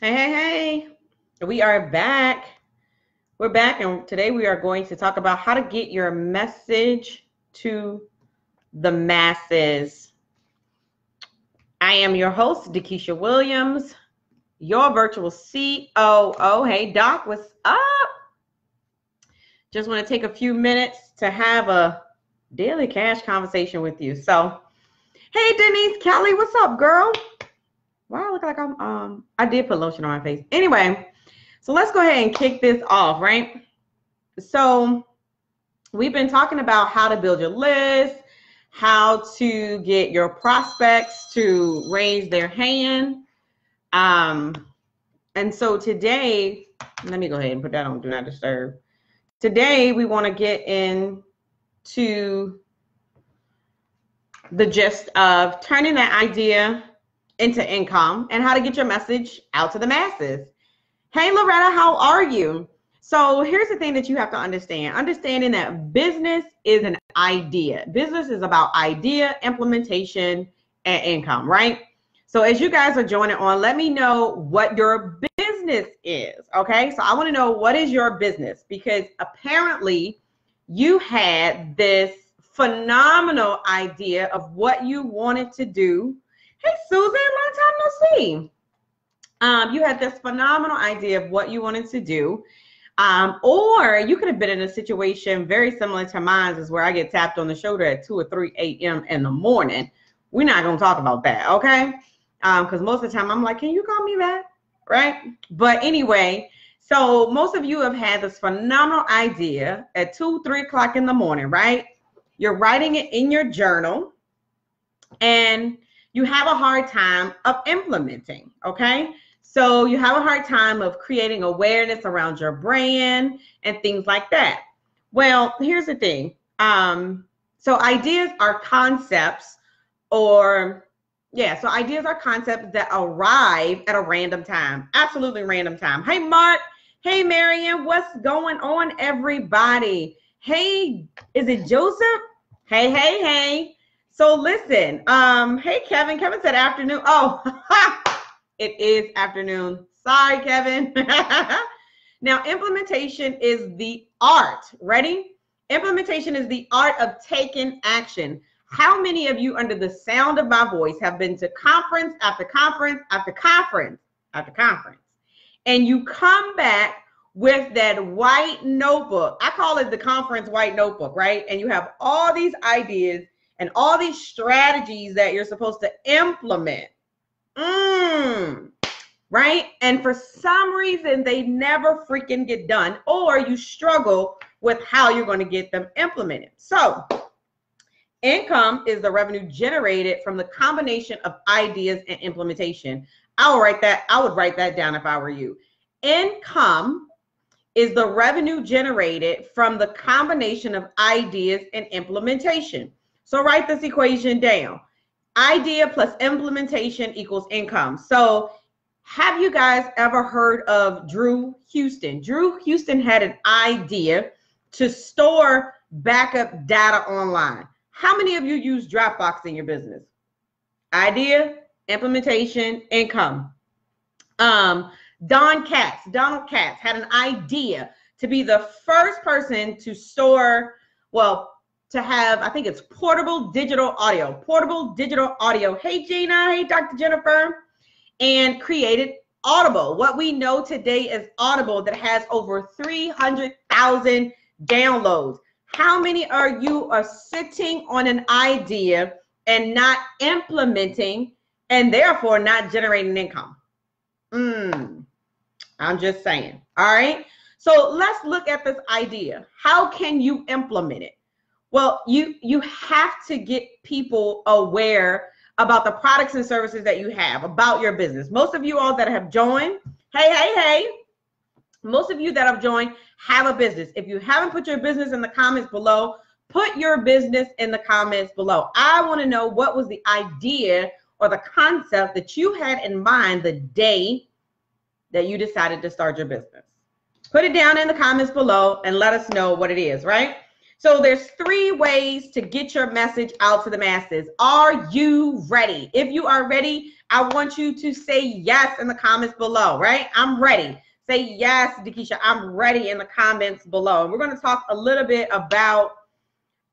Hey. We are back. We're back, and today we are going to talk about how to get your message to the masses. I am your host, DeKesha Williams, your virtual COO. Hey, Doc, what's up? Just want to take a few minutes to have a daily cash conversation with you. So, hey, Denise Kelly, what's up, girl? Wow, I look like I'm, I did put lotion on my face. Anyway, so let's go ahead and kick this off, right? So we've been talking about how to build your list, how to get your prospects to raise their hand. And so today, let me go ahead and put that on Do Not Disturb. Today, we want to get into the gist of turning that idea into income and how to get your message out to the masses. Hey, Loretta, how are you? So here's the thing that you have to understand. Understanding that business is an idea. Business is about idea, implementation, and income, right? So as you guys are joining on, let me know what your business is, okay? So I want to know, what is your business? Because apparently you had this phenomenal idea of what you wanted to do. Hey, Susan, long time no see. You had this phenomenal idea of what you wanted to do. Or you could have been in a situation very similar to mine, is where I get tapped on the shoulder at 2 or 3 a.m. in the morning. We're not going to talk about that, okay? Because most of the time I'm like, can you call me back, right? But anyway, so most of you have had this phenomenal idea at 2, 3 o'clock in the morning, right? You're writing it in your journal, and you have a hard time of implementing, okay? So you have a hard time of creating awareness around your brand and things like that. Well, here's the thing. So ideas are concepts so ideas are concepts that arrive at a random time, absolutely random time. Hey, Mark. Hey, Marion. What's going on, everybody? Hey, is it Joseph? Hey. So listen, hey, Kevin. Kevin said afternoon. Oh, it is afternoon. Sorry, Kevin. Now, implementation is the art. Ready? Implementation is the art of taking action. How many of you under the sound of my voice have been to conference after conference after conference after conference, and you come back with that white notebook? I call it the conference white notebook, right? And you have all these ideas and all these strategies that you're supposed to implement, right? And for some reason, they never freaking get done, or you struggle with how you're going to get them implemented. So income is the revenue generated from the combination of ideas and implementation. I would write that down if I were you. Income is the revenue generated from the combination of ideas and implementation. So write this equation down. Idea plus implementation equals income. So have you guys ever heard of Drew Houston? Drew Houston had an idea to store backup data online. How many of you use Dropbox in your business? Idea, implementation, income. Donald Katz had an idea to be the first person to have, I think it's portable digital audio. Hey, Gina. Hey, Dr. Jennifer. And created Audible, what we know today as Audible, that has over 300,000 downloads. How many of you are sitting on an idea and not implementing and therefore not generating income? I'm just saying. All right. So let's look at this idea. How can you implement it? Well, you have to get people aware about the products and services that you have, about your business. Most of you all that have joined, hey. Most of you that have joined have a business. If you haven't put your business in the comments below, put your business in the comments below. I want to know, what was the idea or the concept that you had in mind the day that you decided to start your business? Put it down in the comments below and let us know what it is, right? So there's 3 ways to get your message out to the masses. Are you ready? If you are ready, I want you to say yes in the comments below, right? I'm ready. Say yes, DeKesha, I'm ready in the comments below. And we're going to talk a little bit about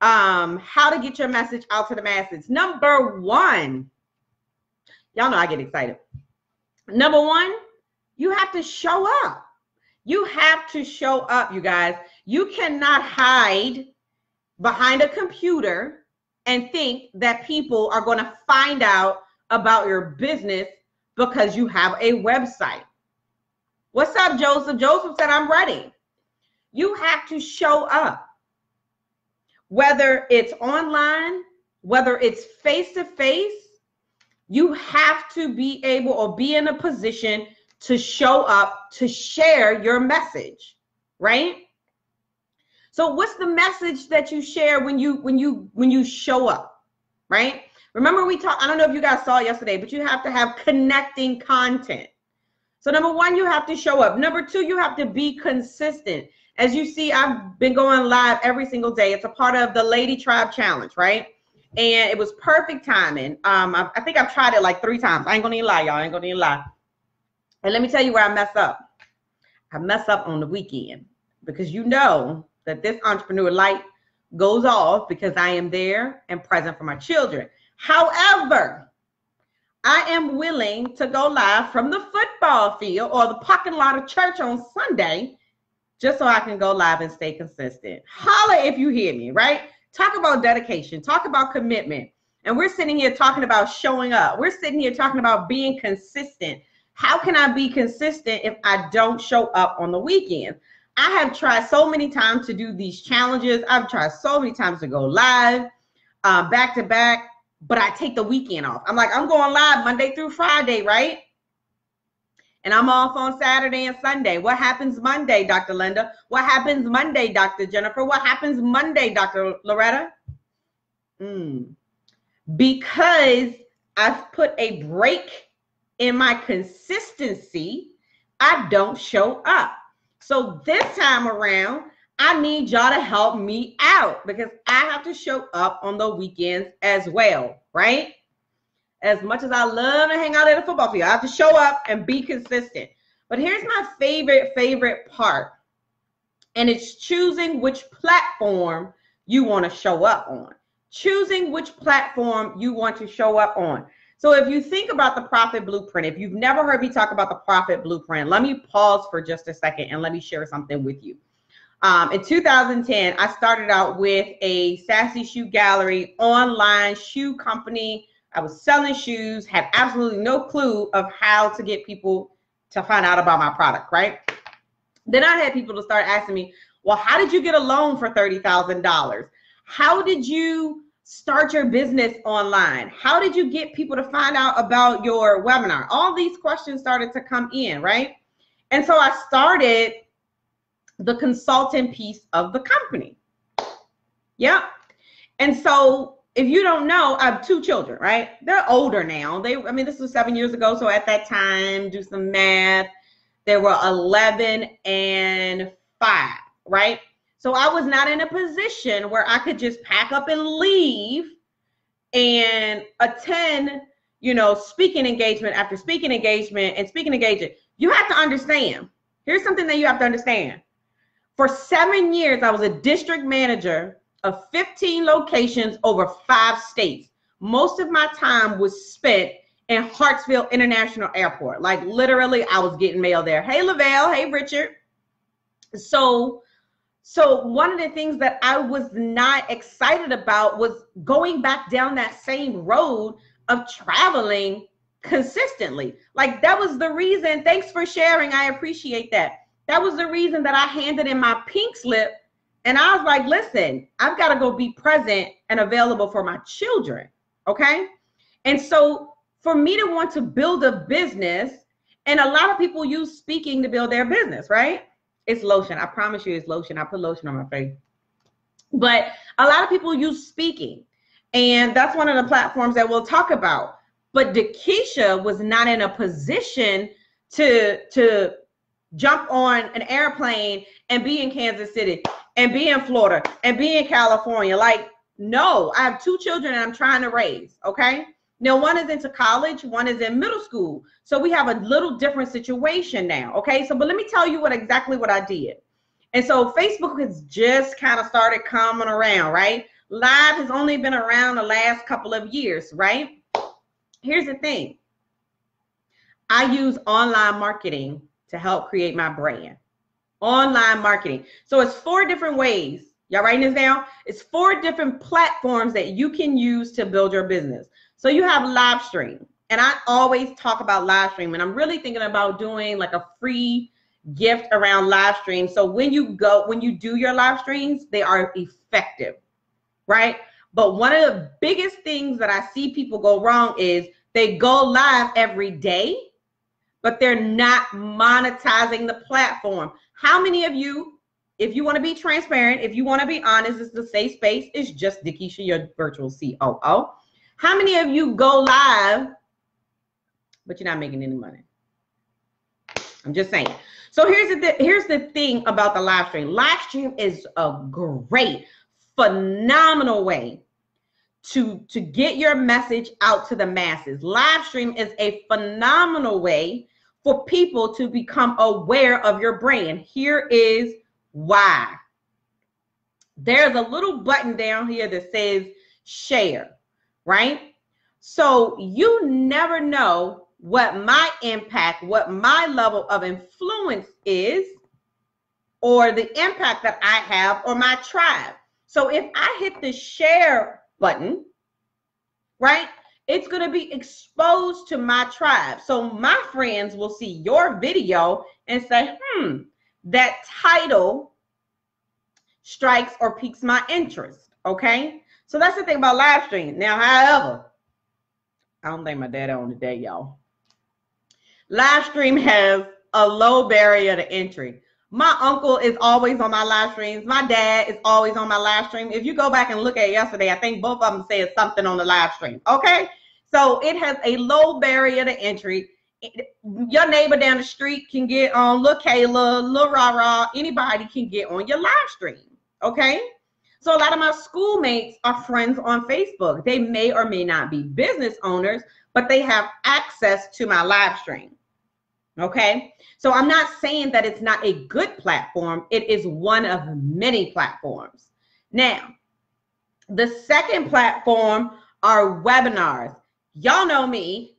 how to get your message out to the masses. Number one, y'all know I get excited. Number one, you have to show up. You have to show up, you guys. You cannot hide behind a computer and think that people are going to find out about your business because you have a website. What's up, Joseph? Joseph said, I'm ready. You have to show up. Whether it's online, whether it's face-to-face, you have to be able or be in a position to show up, to share your message, right? So what's the message that you share when you show up, right? Remember we talked, I don't know if you guys saw it yesterday, but you have to have connecting content. So number one, you have to show up. Number two, you have to be consistent. As you see, I've been going live every single day. It's a part of the Lady Tribe Challenge, right? And it was perfect timing. I think I've tried it like 3 times. I ain't gonna even lie, y'all. I ain't gonna even lie. And let me tell you where I mess up. I mess up on the weekend because you know that this entrepreneur light goes off because I am there and present for my children. However, I am willing to go live from the football field or the parking lot of church on Sunday just so I can go live and stay consistent. Holla if you hear me, right? Talk about dedication. Talk about commitment. And we're sitting here talking about showing up. We're sitting here talking about being consistent. How can I be consistent if I don't show up on the weekend? I have tried so many times to do these challenges. I've tried so many times to go live back to back. But I take the weekend off. I'm like, I'm going live Monday through Friday, right? And I'm off on Saturday and Sunday. What happens Monday, Dr. Linda? What happens Monday, Dr. Jennifer? What happens Monday, Dr. Loretta? Because I've put a break in my consistency, I don't show up. So this time around, I need y'all to help me out because I have to show up on the weekends as well, right? As much as I love to hang out at a football field, I have to show up and be consistent. But here's my favorite part, and it's choosing which platform you want to show up on. Choosing which platform you want to show up on. So if you think about the profit blueprint, if you've never heard me talk about the profit blueprint, let me pause for just a second and let me share something with you. In 2010, I started out with a Sassy Shoe Gallery online shoe company. I was selling shoes, had absolutely no clue of how to get people to find out about my product, right? Then I had people to start asking me, well, how did you get a loan for $30,000? How did you start your business online? How did you get people to find out about your webinar? All these questions started to come in, right? And so I started the consultant piece of the company. Yep. And so if you don't know, I have 2 children, right? They're older now. I mean, this was 7 years ago. So at that time, do some math, they were 11 and 5, right? So I was not in a position where I could just pack up and leave and attend, you know, speaking engagement after speaking engagement and speaking engagement. You have to understand, here's something that you have to understand. For 7 years, I was a district manager of 15 locations over 5 states. Most of my time was spent in Hartsfield International Airport. Like literally, I was getting mail there. Hey, Lavelle. Hey, Richard. So one of the things that I was not excited about was going back down that same road of traveling consistently. Like that was the reason. Thanks for sharing. I appreciate that. That was the reason that I handed in my pink slip. And I was like, listen, I've got to go be present and available for my children. Okay. And so for me to want to build a business, and a lot of people use speaking to build their business, right? It's lotion. I promise you it's lotion. I put lotion on my face. But a lot of people use speaking. And that's one of the platforms that we'll talk about. But DeKesha was not in a position to jump on an airplane and be in Kansas City and be in Florida and be in California. Like, no, I have 2 children and I'm trying to raise, okay? Now, one is into college, one is in middle school. So we have a little different situation now, okay? So, but let me tell you exactly what I did. And so Facebook has just kind of started coming around, right? Live has only been around the last couple of years, right? Here's the thing. I use online marketing to help create my brand. Online marketing. So it's 4 different ways. Y'all writing this down? It's 4 different platforms that you can use to build your business. So you have live stream. And I always talk about live stream. And I'm really thinking about doing like a free gift around live stream. So when you do your live streams, they are effective, right? But one of the biggest things that I see people go wrong is they go live every day, but they're not monetizing the platform. How many of you, if you want to be transparent, if you want to be honest, it's the safe space. It's just DeKesha, your virtual COO. How many of you go live, but you're not making any money? I'm just saying. So here's the thing about the live stream. Live stream is a great, phenomenal way to get your message out to the masses. Live stream is a phenomenal way for people to become aware of your brand. Here is why. There's a little button down here that says share, right? So you never know what my impact, what my level of influence is, or the impact that I have, or my tribe. So if I hit the share button, right, it's going to be exposed to my tribe. So my friends will see your video and say, that title strikes or piques my interest, okay? So that's the thing about live stream. Now, however, I don't think my dad on today, y'all. Live stream has a low barrier to entry. My uncle is always on my live streams. My dad is always on my live stream. If you go back and look at yesterday, I think both of them said something on the live stream, okay? So it has a low barrier to entry. Your neighbor down the street can get on, Lil Kayla, Lil Rara, anybody can get on your live stream, okay? So a lot of my schoolmates are friends on Facebook. They may or may not be business owners, but they have access to my live stream, okay? So I'm not saying that it's not a good platform. It is one of many platforms. Now, the second platform are webinars. Y'all know me,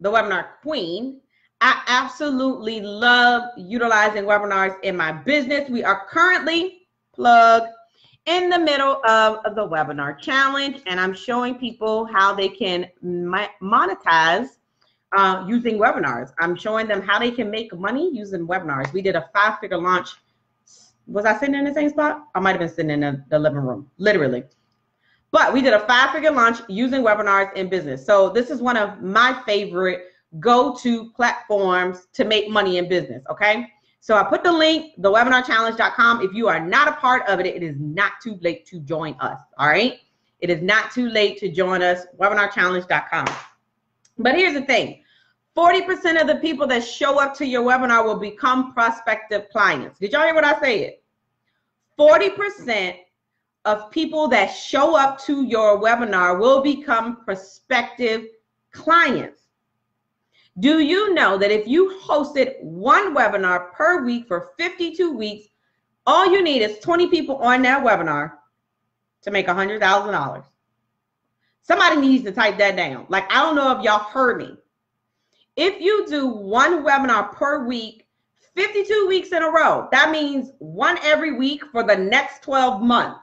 the webinar queen. I absolutely love utilizing webinars in my business. We are currently plugged in the middle of the webinar challenge, and I'm showing people how they can monetize using webinars. I'm showing them how they can make money using webinars. We did a 5-figure launch. Was I sitting in the same spot? I might have been sitting in the living room, literally. But we did a 5-figure launch using webinars in business. So this is one of my favorite go-to platforms to make money in business, okay? So I put the link, thewebinarchallenge.com. If you are not a part of it, it is not too late to join us, all right? It is not too late to join us, webinarchallenge.com. But here's the thing, 40% of the people that show up to your webinar will become prospective clients. Did y'all hear what I said? 40% of people that show up to your webinar will become prospective clients. Do you know that if you hosted 1 webinar per week for 52 weeks, all you need is 20 people on that webinar to make $100,000? Somebody needs to type that down. Like, I don't know if y'all heard me. If you do 1 webinar per week, 52 weeks in a row, that means 1 every week for the next 12 months.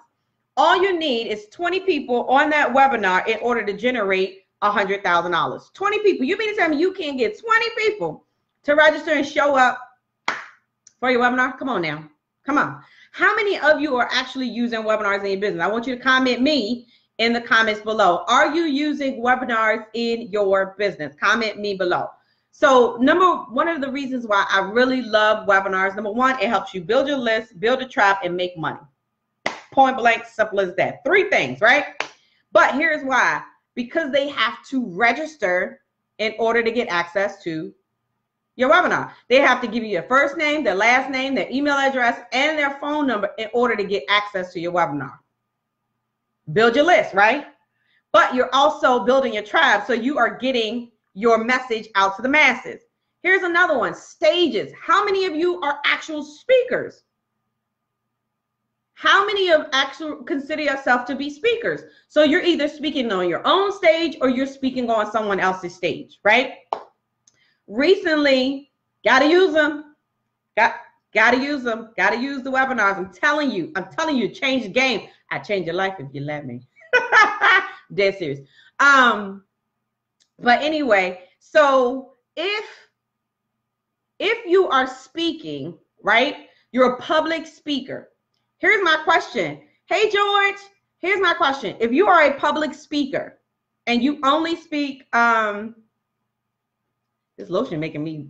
All you need is 20 people on that webinar in order to generate $100,000. 20 people. You mean to tell me you can't get 20 people to register and show up for your webinar? Come on now. Come on. How many of you are actually using webinars in your business? I want you to comment me in the comments below. Are you using webinars in your business? Comment me below. So one of the reasons why I really love webinars, number 1, it helps you build your list, build a tribe, and make money. Point blank, simple as that. 3 things, right? But here's why. Because they have to register in order to get access to your webinar. They have to give you your first name, their last name, their email address, and their phone number in order to get access to your webinar. Build your list, right? but you're also building your tribe. So you are getting your message out to the masses. Here's another one, stages. How many of you are actual speakers? How many of actual consider yourself to be speakers? So you're either speaking on your own stage or you're speaking on someone else's stage, right? Recently, gotta use them. Gotta use them. Gotta use the webinars. I'm telling you, change the game. I change your life if you let me. Dead serious. But anyway, so if you are speaking, right, you're a public speaker. Here's my question. Hey, George, here's my question. If you are a public speaker and you only speak, this lotion making me,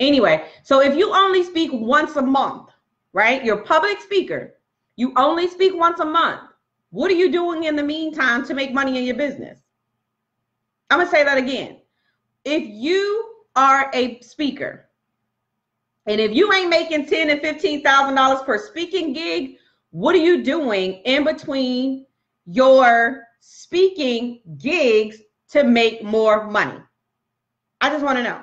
anyway. So if you only speak once a month, right, you're a public speaker, you only speak once a month, what are you doing in the meantime to make money in your business? I'm gonna say that again. If you are a speaker and if you ain't making $10,000 and $15,000 per speaking gig, what are you doing in between your speaking gigs to make more money? I just wanna know.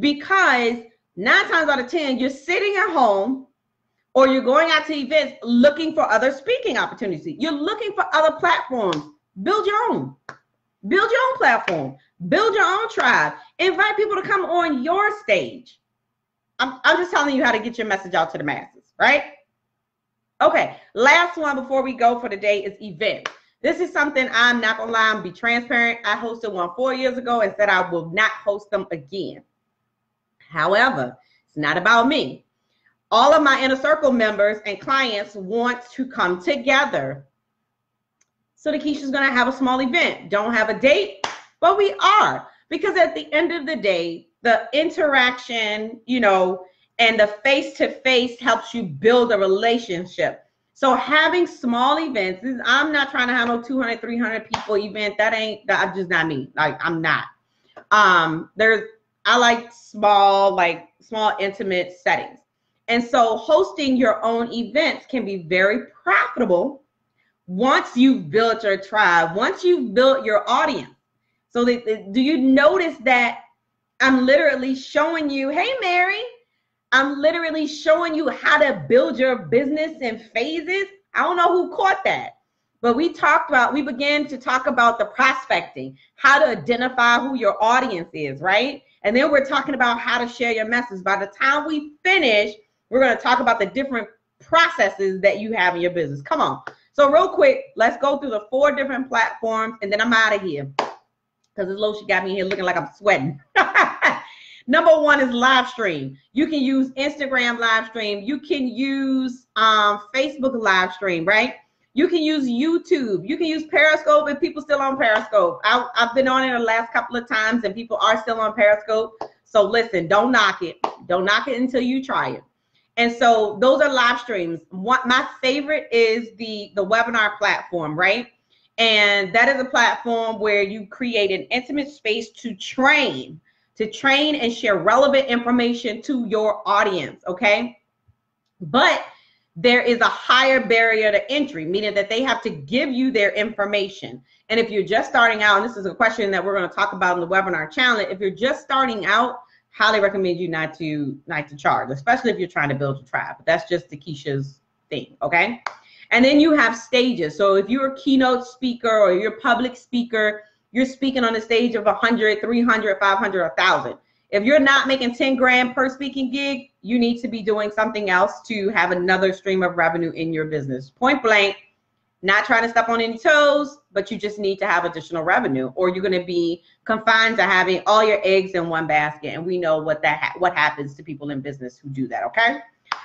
Because 9 times out of 10, you're sitting at home or you're going out to events looking for other speaking opportunities. You're looking for other platforms. Build your own. Build your own platform. Build your own tribe. Invite people to come on your stage. I'm just telling you how to get your message out to the masses, right? Okay, last one before we go for the day is events. This is something I'm not gonna lie, I'm gonna be transparent. I hosted one 4 years ago and said I will not host them again. However, it's not about me. All of my inner circle members and clients want to come together. So DeKesha's gonna have a small event. Don't have a date, but we are. Because at the end of the day, the interaction, you know, and the face-to-face helps you build a relationship. So having small events, I'm not trying to have no 200, 300 people event. That's just not me. Like, I'm not. I like small, intimate settings. And so hosting your own events can be very profitable. Once you've built your tribe, once you've built your audience. So do you notice that I'm literally showing you, hey, Mary, I'm literally showing you how to build your business in phases? I don't know who caught that, but we began to talk about the prospecting, how to identify who your audience is, right? And then we're talking about how to share your message. By the time we finish, we're going to talk about the different processes that you have in your business. Come on. So real quick, let's go through the 4 different platforms, and then I'm out of here because this lotion got me here looking like I'm sweating. Number 1 is live stream. You can use Instagram live stream. You can use Facebook live stream, right? You can use YouTube. You can use Periscope if people still on Periscope. I've been on it the last couple of times, and people are still on Periscope. So listen, don't knock it. Don't knock it until you try it. And so those are live streams. My favorite is the webinar platform, right? And that is a platform where you create an intimate space to train and share relevant information to your audience, okay? But there is a higher barrier to entry, meaning that they have to give you their information. And if you're just starting out, and this is a question that we're going to talk about in the webinar challenge, if you're just starting out, highly recommend you not to charge, especially if you're trying to build a tribe. But that's just DeKesha's thing, okay? And then you have stages. So if you're a keynote speaker or you're a public speaker, you're speaking on a stage of 100, 300, 500, 1,000. If you're not making 10 grand per speaking gig, you need to be doing something else to have another stream of revenue in your business. Point blank, not trying to step on any toes, but you just need to have additional revenue, or you're going to be confined to having all your eggs in one basket. And we know what happens to people in business who do that, okay?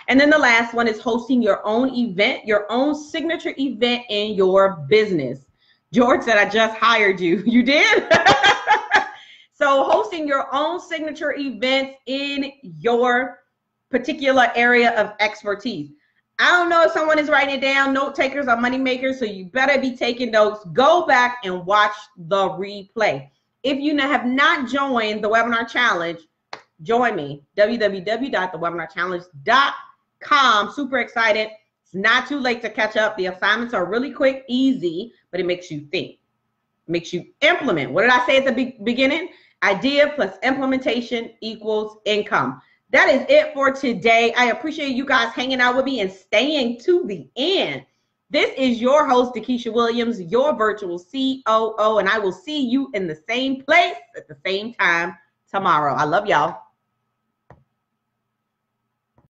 And then the last one is hosting your own event, your own signature event in your business. George said, I just hired you. You did? So hosting your own signature events in your particular area of expertise. I don't know if someone is writing it down, note takers or money makers, so you better be taking notes. Go back and watch the replay. If you have not joined the webinar challenge, join me, www.thewebinarchallenge.com. Super excited. It's not too late to catch up. The assignments are really quick, easy, but it makes you think, it makes you implement. What did I say at the beginning? Idea plus implementation equals income. That is it for today. I appreciate you guys hanging out with me and staying to the end. This is your host, DeKesha Williams, your virtual COO, and I will see you in the same place at the same time tomorrow. I love y'all.